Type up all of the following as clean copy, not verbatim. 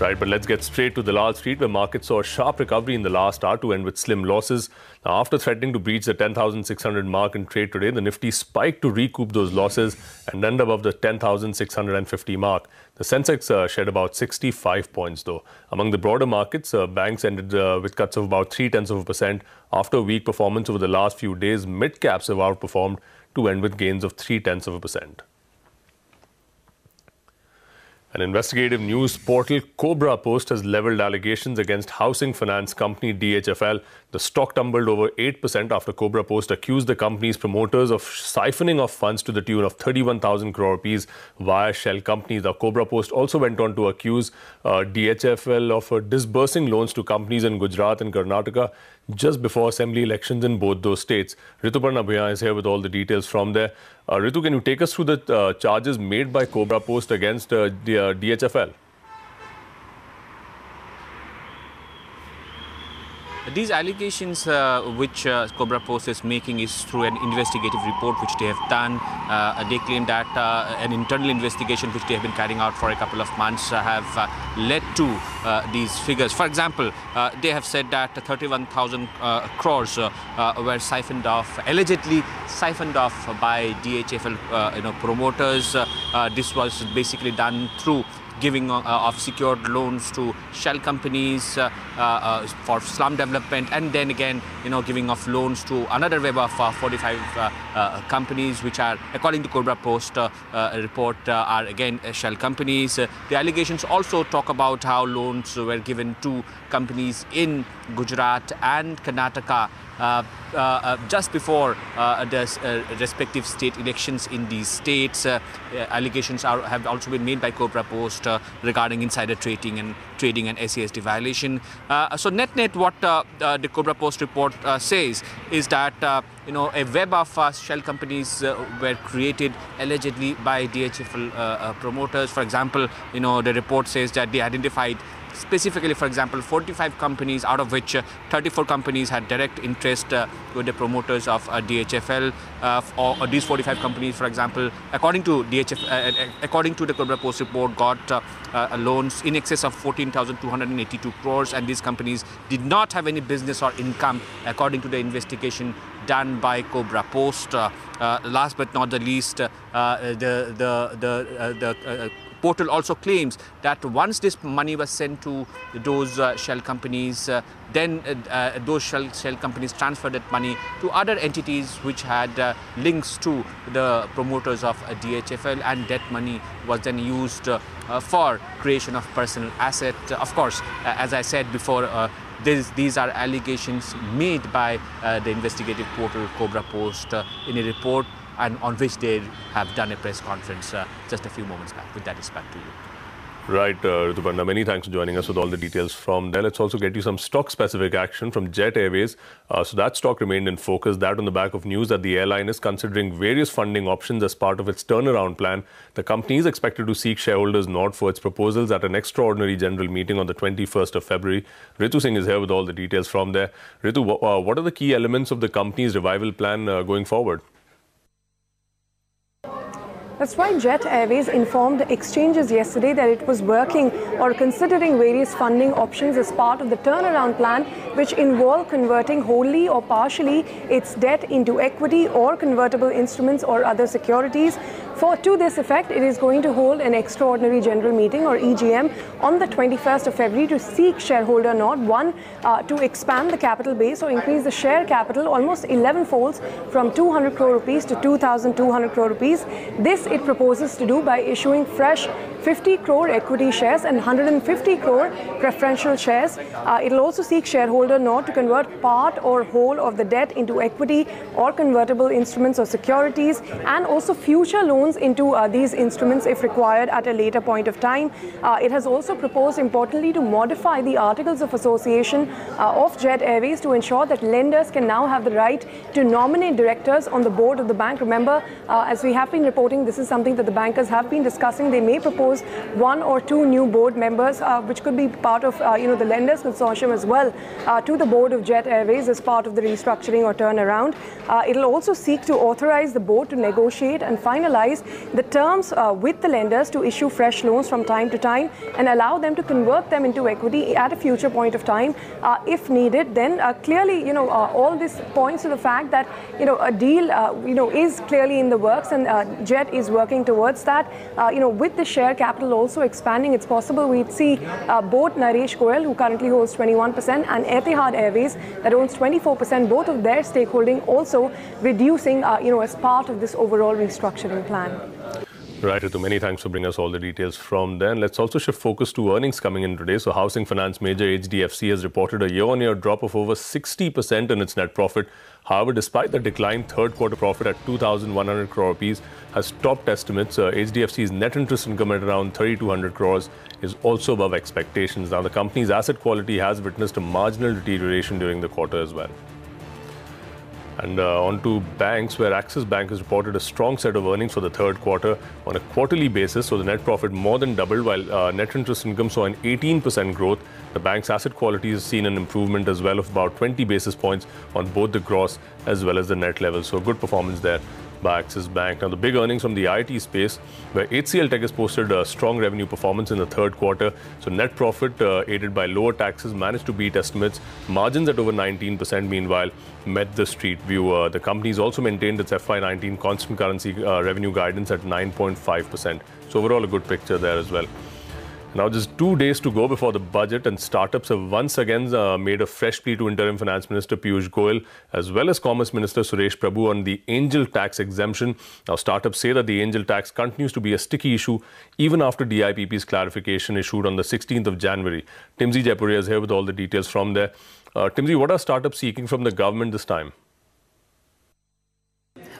Right, but let's get straight to the Dalal Street, where markets saw a sharp recovery in the last hour to end with slim losses. Now, after threatening to breach the 10,600 mark in trade today, the Nifty spiked to recoup those losses and end above the 10,650 mark. The Sensex shed about 65 points, though. Among the broader markets, banks ended with cuts of about 0.3%. After a weak performance over the last few days, mid-caps have outperformed to end with gains of 0.3%. An investigative news portal, Cobrapost, has levelled allegations against housing finance company DHFL. The stock tumbled over 8% after Cobrapost accused the company's promoters of siphoning off funds to the tune of 31,000 crore rupees via shell companies. The Cobrapost also went on to accuse DHFL of disbursing loans to companies in Gujarat and Karnataka just before assembly elections in both those states. Ritu Parna Bhaiya is here with all the details from there. Ritu, can you take us through the charges made by Cobrapost against DHFL? These allegations which Cobrapost is making is through an investigative report which they have done. They claim that an internal investigation which they have been carrying out for a couple of months have led to these figures. For example, they have said that 31,000 crores were siphoned off, allegedly siphoned off by DHFL promoters. This was basically done through giving of secured loans to shell companies for slum development, and then again, giving of loans to another web of 45 companies, which are, according to Cobrapost report, are again shell companies. The allegations also talk about how loans were given to companies in Gujarat and Karnataka just before the respective state elections in these states. Allegations have also been made by Cobrapost regarding insider trading and SESD violation. So net-net, what the Cobrapost report says is that a web of shell companies were created allegedly by DHFL promoters. For example, the report says that they identified specifically, for example, 45 companies, out of which 34 companies had direct interest with the promoters of DHFL. Or these 45 companies, for example, according to the Cobrapost report, got loans in excess of 14,282 crores, and these companies did not have any business or income, according to the investigation done by Cobrapost. Last but not the least, the portal also claims that once this money was sent to those shell companies, then those shell companies transferred that money to other entities which had links to the promoters of DHFL, and that money was then used for creation of personal asset. Of course, as I said before, these are allegations made by the investigative portal Cobrapost in a report, and on which they have done a press conference just a few moments back. With that, it's back to you. Right, Ritu Parna, many thanks for joining us with all the details from there. Let's also get you some stock-specific action from Jet Airways. So that stock remained in focus, that on the back of news that the airline is considering various funding options as part of its turnaround plan. The company is expected to seek shareholders' nod for its proposals at an extraordinary general meeting on the 21st of February. Ritu Singh is here with all the details from there. Ritu, what are the key elements of the company's revival plan going forward? That's why Jet Airways informed exchanges yesterday that it was working or considering various funding options as part of the turnaround plan, which involve converting wholly or partially its debt into equity or convertible instruments or other securities. To this effect, it is going to hold an extraordinary general meeting or EGM on the 21st of February to seek shareholder nod. One, to expand the capital base or increase the share capital almost 11-folds from 200 crore rupees to 2,200 crore rupees. This it proposes to do by issuing fresh 50 crore equity shares and 150 crore preferential shares. It will also seek shareholder nod to convert part or whole of the debt into equity or convertible instruments or securities, and also future loans into these instruments if required at a later point of time. It has also proposed, importantly, to modify the Articles of Association of Jet Airways to ensure that lenders can now have the right to nominate directors on the board of the bank. Remember, as we have been reporting, this is something that the bankers have been discussing. They may propose propose one or two new board members, which could be part of the lenders consortium as well, to the board of Jet Airways as part of the restructuring or turnaround. It'll also seek to authorize the board to negotiate and finalize the terms with the lenders to issue fresh loans from time to time and allow them to convert them into equity at a future point of time if needed. Then clearly, all this points to the fact that a deal is clearly in the works, and Jet is working towards that. With the share capital also expanding, it's possible we'd see both Naresh Goyal, who currently holds 21%, and Etihad Airways, that owns 24%, both of their stakeholding also reducing, as part of this overall restructuring plan. Right, Ritu, many thanks for bringing us all the details from there. And let's also shift focus to earnings coming in today. So housing finance major HDFC has reported a year-on-year drop of over 60% in its net profit. However, despite the decline, third quarter profit at 2,100 crore rupees has topped estimates. HDFC's net interest income at around 3,200 crores is also above expectations. Now, the company's asset quality has witnessed a marginal deterioration during the quarter as well. And on to banks, where Axis Bank has reported a strong set of earnings for the third quarter on a quarterly basis. So the net profit more than doubled, while net interest income saw an 18% growth. The bank's asset quality has seen an improvement as well of about 20 basis points on both the gross as well as the net level. So good performance there by Axis Bank. Now, the big earnings from the IT space, where HCL Tech has posted a strong revenue performance in the third quarter. So net profit, aided by lower taxes, managed to beat estimates. Margins at over 19%, meanwhile, met the street view. The company's also maintained its FY19 constant currency revenue guidance at 9.5%. So overall, a good picture there as well. Now, just 2 days to go before the budget, and startups have once again made a fresh plea to Interim Finance Minister Piyush Goyal as well as Commerce Minister Suresh Prabhu on the angel tax exemption. Now, startups say that the angel tax continues to be a sticky issue even after DIPP's clarification issued on the 16th of January. Timsy Jaipuria is here with all the details from there. Timsy, what are startups seeking from the government this time?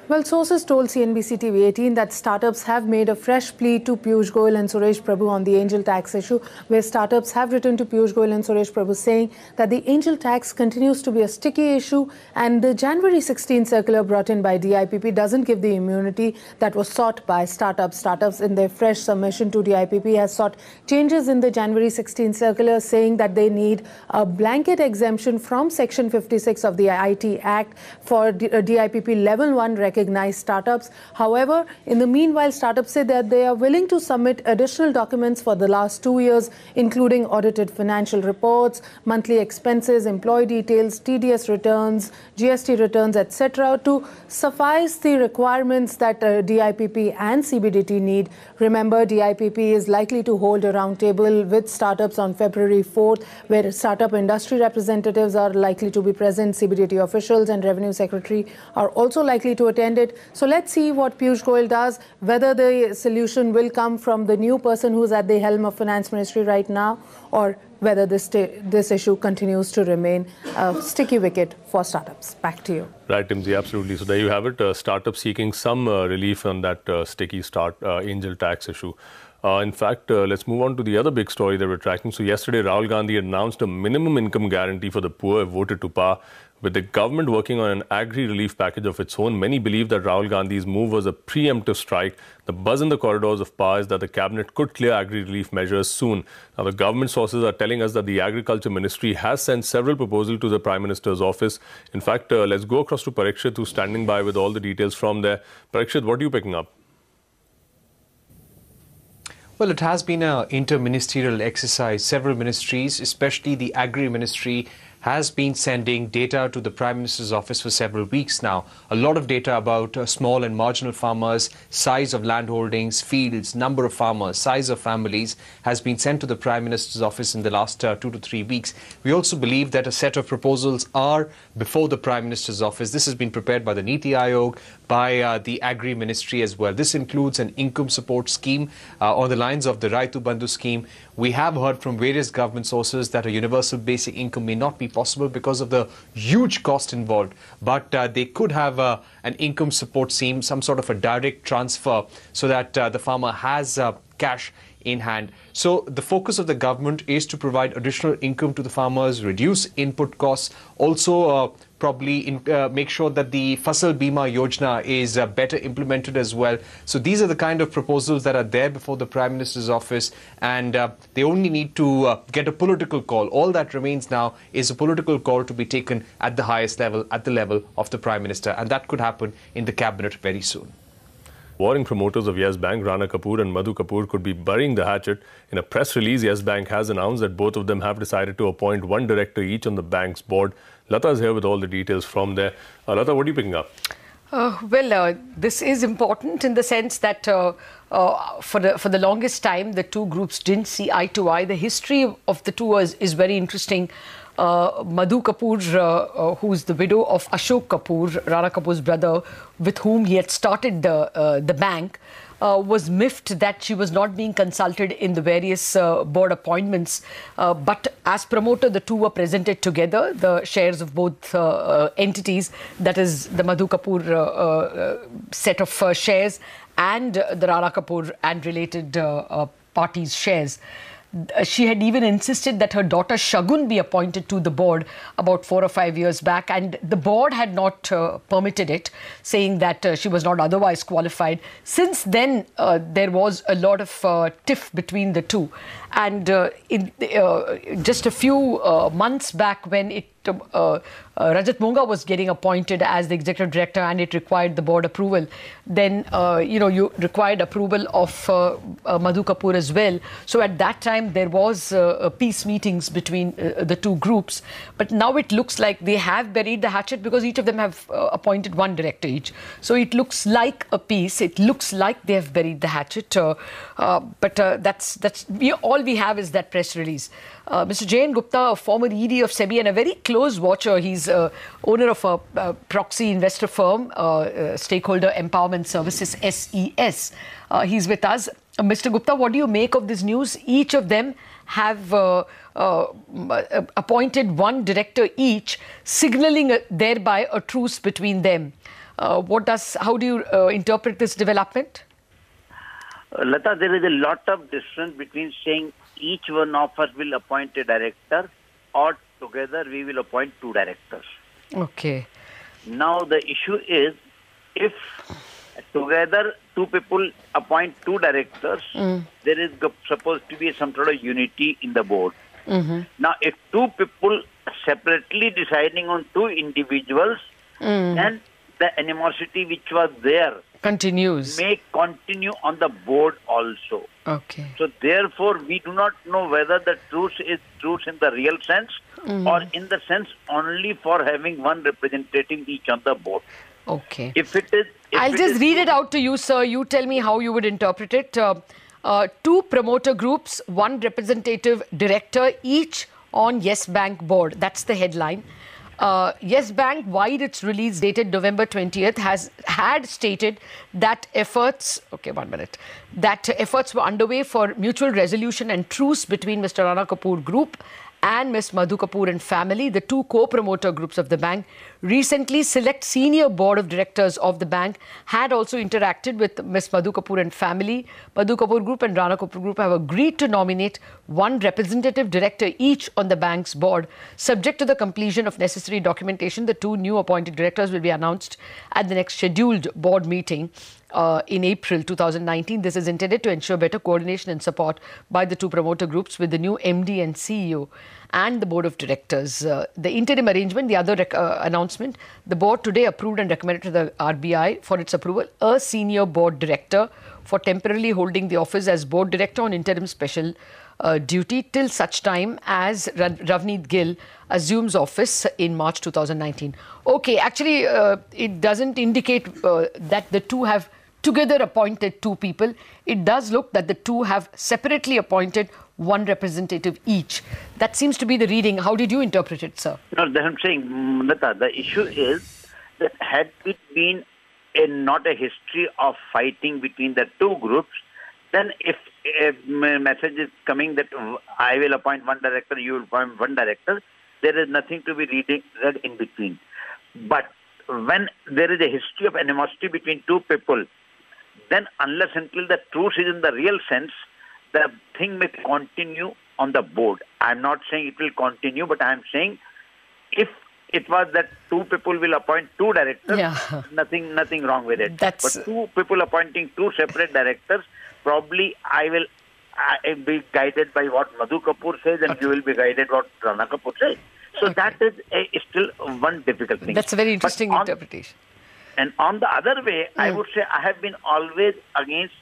Well, sources told CNBC TV18 that startups have made a fresh plea to Piyush Goyal and Suresh Prabhu on the angel tax issue, where startups have written to Piyush Goyal and Suresh Prabhu saying that the angel tax continues to be a sticky issue, and the January 16 circular brought in by DIPP doesn't give the immunity that was sought by startups. Startups in their fresh submission to DIPP has sought changes in the January 16 circular, saying that they need a blanket exemption from Section 56 of the IT Act for DIPP Level 1 recognized startups. However, in the meanwhile, startups say that they are willing to submit additional documents for the last 2 years, including audited financial reports, monthly expenses, employee details, TDS returns, GST returns, etc., to suffice the requirements that DIPP and CBDT need. Remember, DIPP is likely to hold a roundtable with startups on February 4th, where startup industry representatives are likely to be present. CBDT officials and Revenue Secretary are also likely to attend it. So let's see what Piyush Goyal does, whether the solution will come from the new person who's at the helm of Finance Ministry right now, or whether this issue continues to remain a sticky wicket for startups. Back to you. Right, Timsy, absolutely. So there you have it. Startups seeking some relief on that sticky angel tax issue. In fact, let's move on to the other big story that we're tracking. So yesterday, Rahul Gandhi announced a minimum income guarantee for the poor voted to par. With the government working on an agri relief package of its own, many believe that Rahul Gandhi's move was a preemptive strike. The buzz in the corridors of power is that the cabinet could clear agri relief measures soon. Now, the government sources are telling us that the Agriculture Ministry has sent several proposals to the Prime Minister's office. In fact, let's go across to Parikshit, who's standing by with all the details from there. Parikshit, what are you picking up? Well, it has been an inter-ministerial exercise. Several ministries, especially the Agri Ministry, has been sending data to the Prime Minister's office for several weeks now. A lot of data about small and marginal farmers, size of land holdings, fields, number of farmers, size of families has been sent to the Prime Minister's office in the last 2 to 3 weeks. We also believe that a set of proposals are before the Prime Minister's office. This has been prepared by the NITI Aayog, by the Agri Ministry as well. This includes an income support scheme on the lines of the Raitu Bandhu scheme. We have heard from various government sources that a universal basic income may not be possible because of the huge cost involved, but they could have an income support scheme, some sort of a direct transfer, so that the farmer has cash in hand. So the focus of the government is to provide additional income to the farmers, reduce input costs, also probably make sure that the Fasal Bima Yojana is better implemented as well. So these are the kind of proposals that are there before the Prime Minister's office, and they only need to get a political call. All that remains now is a political call to be taken at the highest level, at the level of the Prime Minister, and that could happen in the cabinet very soon. Warring promoters of Yes Bank, Rana Kapoor and Madhu Kapoor, could be burying the hatchet. In a press release, Yes Bank has announced that both of them have decided to appoint one director each on the bank's board. Lata is here with all the details from there. Lata, what are you picking up? This is important in the sense that for the longest time, the two groups didn't see eye to eye. The history of the two is very interesting. Madhu Kapoor, who is the widow of Ashok Kapoor, Rana Kapoor's brother, with whom he had started the bank, was miffed that she was not being consulted in the various board appointments. But as promoter, the two were presented together, the shares of both entities, that is the Madhu Kapoor set of shares and the Rana Kapoor and related parties' shares. She had even insisted that her daughter Shagun be appointed to the board about 4 or 5 years back, and the board had not permitted it, saying that she was not otherwise qualified. Since then, there was a lot of tiff between the two. And just a few months back, when Rajat Monga was getting appointed as the executive director and it required the board approval, then you required approval of Madhu Kapoor as well. So at that time there was peace meetings between the two groups, but now it looks like they have buried the hatchet because each of them have appointed one director each. So it looks like a peace, it looks like they have buried the hatchet, but that's all we have is that press release. Mr. Jayant Gupta, a former ED of SEBI and a very close watcher, he's owner of a proxy investor firm, Stakeholder Empowerment Services, SES. He's with us. Mr. Gupta, what do you make of this news? Each of them have appointed one director each, signalling thereby a truce between them. How do you interpret this development? Lata, there is a lot of difference between saying each one of us will appoint a director or together we will appoint two directors. Okay. Now the issue is, if together two people appoint two directors, there is supposed to be some sort of unity in the board. Now if two people separately deciding on two individuals, then the animosity which was there continues, may continue on the board also. Okay. So therefore, we do not know whether the truce is truce in the real sense or in the sense only for having one representative each on the board. Okay. If it is, I'll just read it out to you, sir. You tell me how you would interpret it. Two promoter groups, one representative director each on Yes Bank board. That's the headline. Yes Bank, via its release dated November 20th, had stated that efforts were underway for mutual resolution and truce between Mr. Rana Kapoor Group and Ms. Madhu Kapoor and family, the two co-promoter groups of the bank. Recently, select senior board of directors of the bank had also interacted with Ms. Madhu Kapoor and family. Madhu Kapoor Group and Rana Kapoor Group have agreed to nominate one representative director each on the bank's board. Subject to the completion of necessary documentation, the two new appointed directors will be announced at the next scheduled board meeting. In April 2019, this is intended to ensure better coordination and support by the two promoter groups with the new MD and CEO and the board of directors. The interim arrangement, the other announcement, the board today approved and recommended to the RBI for its approval a senior board director for temporarily holding the office as board director on interim special duty till such time as Ravneet Gill assumes office in March 2019. Okay, actually, it doesn't indicate that the two have together appointed two people. It does look that the two have separately appointed one representative each. That seems to be the reading. How did you interpret it, sir? No, I'm saying, Lata, the issue is that had it been not a history of fighting between the two groups, then if a message is coming that I will appoint one director, you will appoint one director, there is nothing to be read in between. But when there is a history of animosity between two people, then unless until the truth is in the real sense, the thing may continue on the board. I'm not saying it will continue, but I'm saying if it was that two people will appoint two directors. Yeah. Nothing wrong with it. But two people appointing two separate directors, probably I will be guided by what Madhu Kapoor says, and you will be guided what Rana Kapoor says. So that is still one difficult thing. That's a very interesting interpretation. And on the other way, I would say I have been always against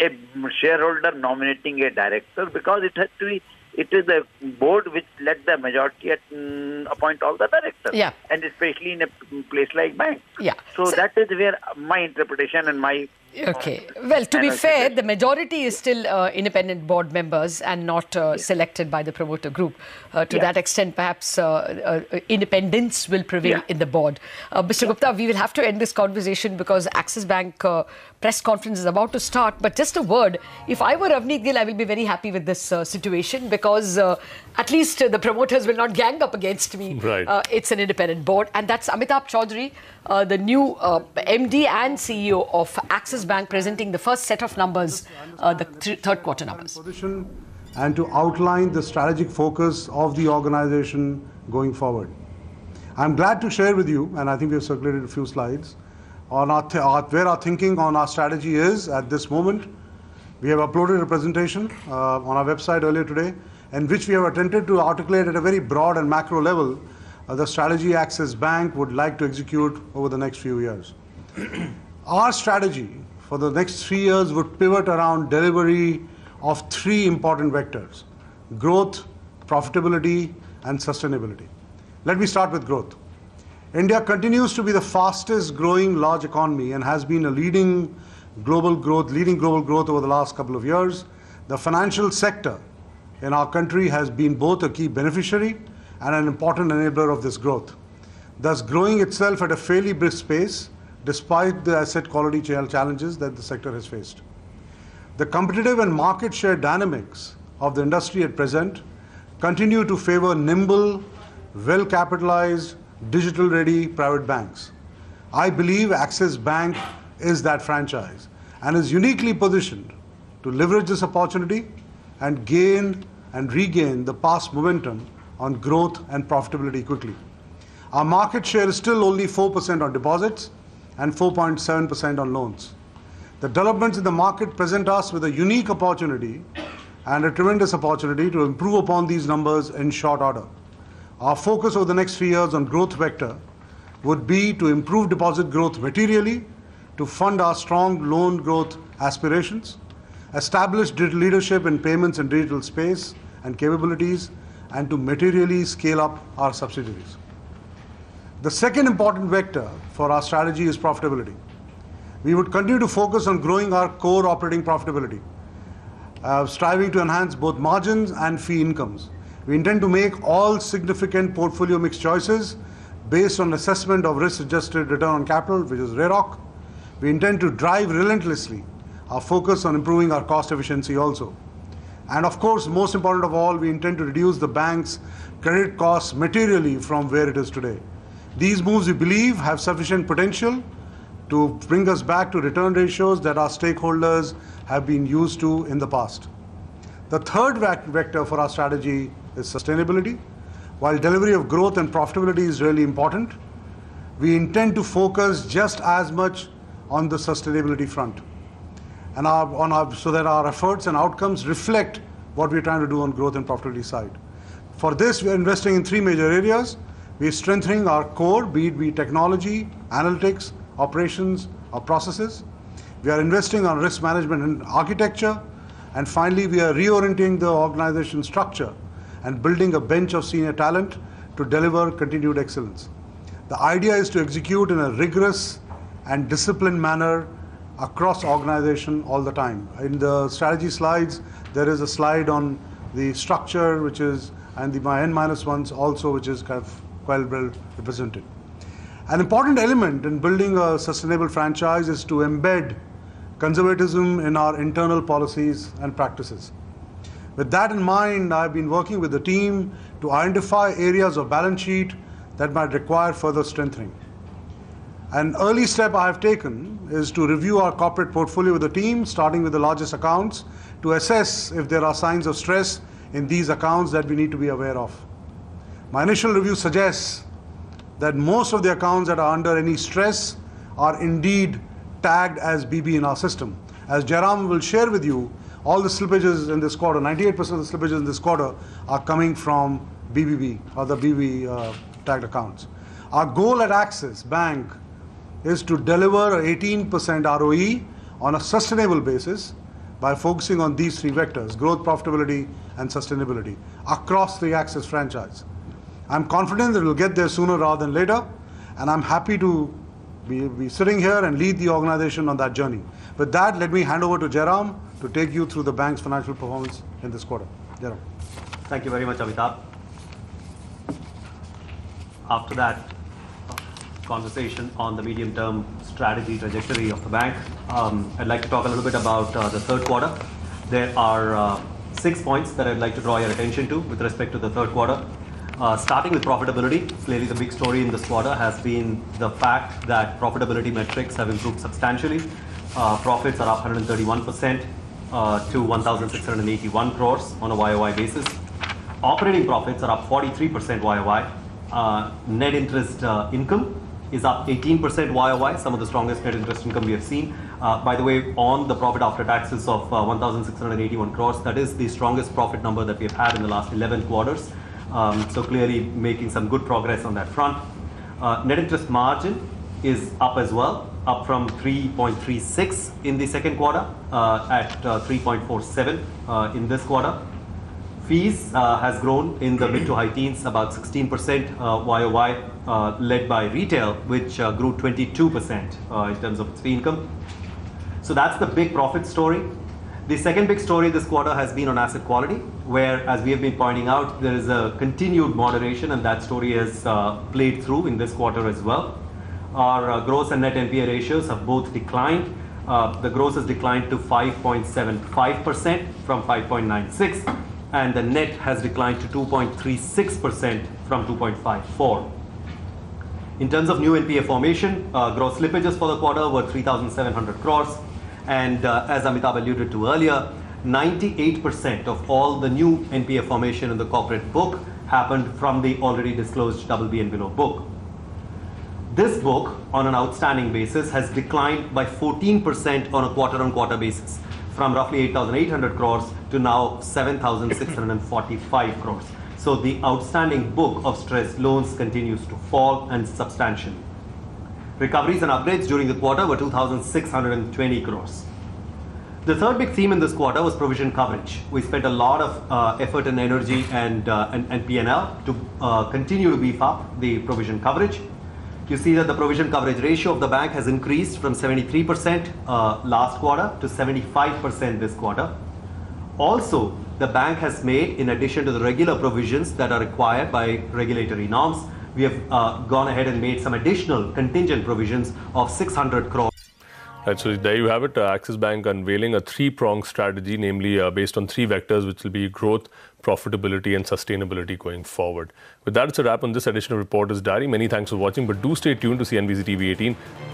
a shareholder nominating a director, because it has to be, it is the board which let the majority appoint all the directors. Yeah. And especially in a place like bank. Yeah. So that is where my interpretation and my... Okay. Well, to be fair, the majority is still independent board members and not selected by the promoter group. To that extent, perhaps independence will prevail in the board. Mr. Gupta, we will have to end this conversation because Axis Bank press conference is about to start. But just a word, if I were Ravneet Gill, I will be very happy with this situation, because at least the promoters will not gang up against me. Right. It's an independent board. And that's Amitabh Chaudhary, the new MD and CEO of Axis Bank, presenting the first set of numbers, the third quarter numbers. And to outline the strategic focus of the organization going forward. I'm glad to share with you, and I think we've circulated a few slides, on where our thinking on our strategy is at this moment. We have uploaded a presentation on our website earlier today, in which we have attempted to articulate at a very broad and macro level the strategy Axis Bank would like to execute over the next few years. Our strategy for the next 3 years would pivot around delivery of three important vectors: growth, profitability, and sustainability. Let me start with growth. India continues to be the fastest growing large economy and has been a leading global growth over the last couple of years. The financial sector in our country has been both a key beneficiary and an important enabler of this growth, thus growing itself at a fairly brisk pace despite the asset quality challenges that the sector has faced. The competitive and market share dynamics of the industry at present continue to favor nimble, well-capitalized, digital-ready private banks. I believe Axis Bank is that franchise and is uniquely positioned to leverage this opportunity and gain and regain the past momentum on growth and profitability quickly. Our market share is still only 4% on deposits and 4.7% on loans. The developments in the market present us with a unique opportunity and a tremendous opportunity to improve upon these numbers in short order. Our focus over the next 3 years on growth vector would be to improve deposit growth materially, to fund our strong loan growth aspirations, establish digital leadership in payments and digital space and capabilities, and to materially scale up our subsidiaries. The second important vector for our strategy is profitability. We would continue to focus on growing our core operating profitability, striving to enhance both margins and fee incomes. We intend to make all significant portfolio mix choices based on assessment of risk-adjusted return on capital, which is RAROC. We intend to drive relentlessly our focus on improving our cost efficiency also. And of course, most important of all, we intend to reduce the bank's credit costs materially from where it is today. These moves, we believe, have sufficient potential to bring us back to return ratios that our stakeholders have been used to in the past. The third vector for our strategy is sustainability. While delivery of growth and profitability is really important, we intend to focus just as much on the sustainability front, and so that our efforts and outcomes reflect what we're trying to do on growth and profitability side. For this, we're investing in three major areas. We're strengthening our core, be it technology, analytics, operations, or processes. We are investing on risk management and architecture. And finally, we are reorienting the organization structure and building a bench of senior talent to deliver continued excellence. The idea is to execute in a rigorous and disciplined manner across organization all the time. In the strategy slides, there is a slide on the structure, which is, and the N-1s also, which is kind of quite well represented. An important element in building a sustainable franchise is to embed conservatism in our internal policies and practices. With that in mind, I've been working with the team to identify areas of balance sheet that might require further strengthening. An early step I have taken is to review our corporate portfolio with the team, starting with the largest accounts, to assess if there are signs of stress in these accounts that we need to be aware of. My initial review suggests that most of the accounts that are under any stress are indeed tagged as BB in our system. As Jairam will share with you, all the slippages in this quarter, 98% of the slippages in this quarter are coming from BBB or the BB tagged accounts. Our goal at Axis Bank is to deliver 18% ROE on a sustainable basis by focusing on these three vectors: growth, profitability, and sustainability across the Axis franchise. I'm confident that we'll get there sooner rather than later, and I'm happy to be sitting here and lead the organization on that journey. With that, let me hand over to Jairam to take you through the bank's financial performance in this quarter. Jairam. Thank you very much, Amitabh. After that conversation on the medium-term strategy trajectory of the bank, I'd like to talk a little bit about the third quarter. There are 6 points that I'd like to draw your attention to with respect to the third quarter. Starting with profitability, clearly the big story in this quarter has been the fact that profitability metrics have improved substantially. Profits are up 131% to 1,681 crores on a YOY basis. Operating profits are up 43% YOY. Net interest income is up 18% YOY, some of the strongest net interest income we have seen. By the way, on the profit after taxes of 1,681 crores, that is the strongest profit number that we have had in the last 11 quarters. So clearly making some good progress on that front. Net interest margin is up as well, up from 3.36 in the second quarter at 3.47 in this quarter. Fees has grown in the mid to high teens, about 16% YOY, led by retail, which grew 22% in terms of its fee income. So that's the big profit story. The second big story this quarter has been on asset quality, where, as we have been pointing out, there is a continued moderation, and that story has played through in this quarter as well. Our gross and net NPA ratios have both declined. The gross has declined to 5.75% from 5.96, and the net has declined to 2.36% from 2.54. In terms of new NPA formation, gross slippages for the quarter were 3,700 crores. And as Amitabh alluded to earlier, 98% of all the new NPA formation in the corporate book happened from the already disclosed BB and below book. This book, on an outstanding basis, has declined by 14% on a quarter-on-quarter basis, from roughly 8,800 crores to now 7,645 crores. So the outstanding book of stressed loans continues to fall, and substantially. Recoveries and upgrades during the quarter were 2,620 crores. The third big theme in this quarter was provision coverage. We spent a lot of effort and energy and P&L to continue to beef up the provision coverage. You see that the provision coverage ratio of the bank has increased from 73% last quarter to 75% this quarter. Also, the bank has made, in addition to the regular provisions that are required by regulatory norms, we have gone ahead and made some additional contingent provisions of 600 crores. Right, so there you have it, Axis Bank unveiling a three-pronged strategy, namely based on three vectors, which will be growth, profitability, and sustainability going forward. With that, it's a wrap on this edition of Reporters Diary. Many thanks for watching, but do stay tuned to CNBC TV 18.